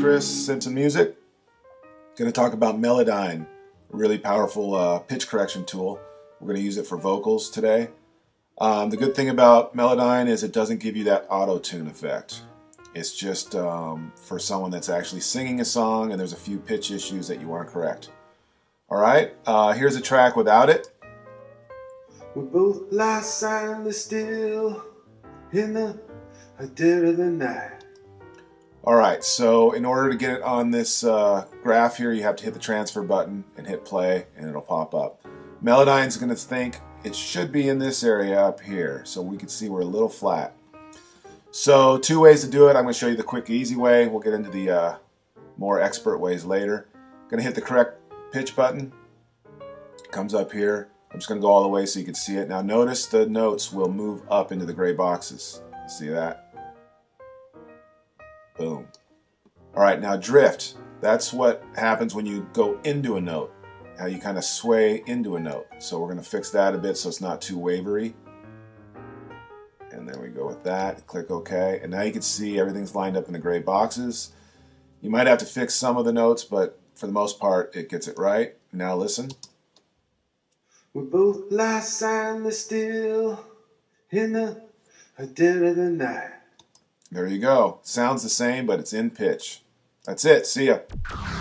Chris into music. Going to talk about Melodyne, a really powerful pitch correction tool. We're going to use it for vocals today. The good thing about Melodyne is it doesn't give you that auto-tune effect. It's just for someone that's actually singing a song and there's a few pitch issues that you aren't correct. Alright, here's a track without it. We're both lost, silently still in the dead of the night. Alright, so in order to get it on this graph here, you have to hit the transfer button and hit play and it'll pop up. Melodyne's going to think it should be in this area up here, so we can see we're a little flat. So two ways to do it. I'm going to show you the quick, easy way. We'll get into the more expert ways later. Going to hit the correct pitch button. Comes up here. I'm just going to go all the way so you can see it. Now notice the notes will move up into the gray boxes. See that? Boom. Alright, now drift. That's what happens when you go into a note. How you kind of sway into a note. So we're going to fix that a bit so it's not too wavery. And then we go with that. Click OK. And now you can see everything's lined up in the gray boxes. You might have to fix some of the notes, but for the most part, it gets it right. Now listen. We're both lost, silently still in the dead of the night. There you go. Sounds the same, but it's in pitch. That's it. See ya.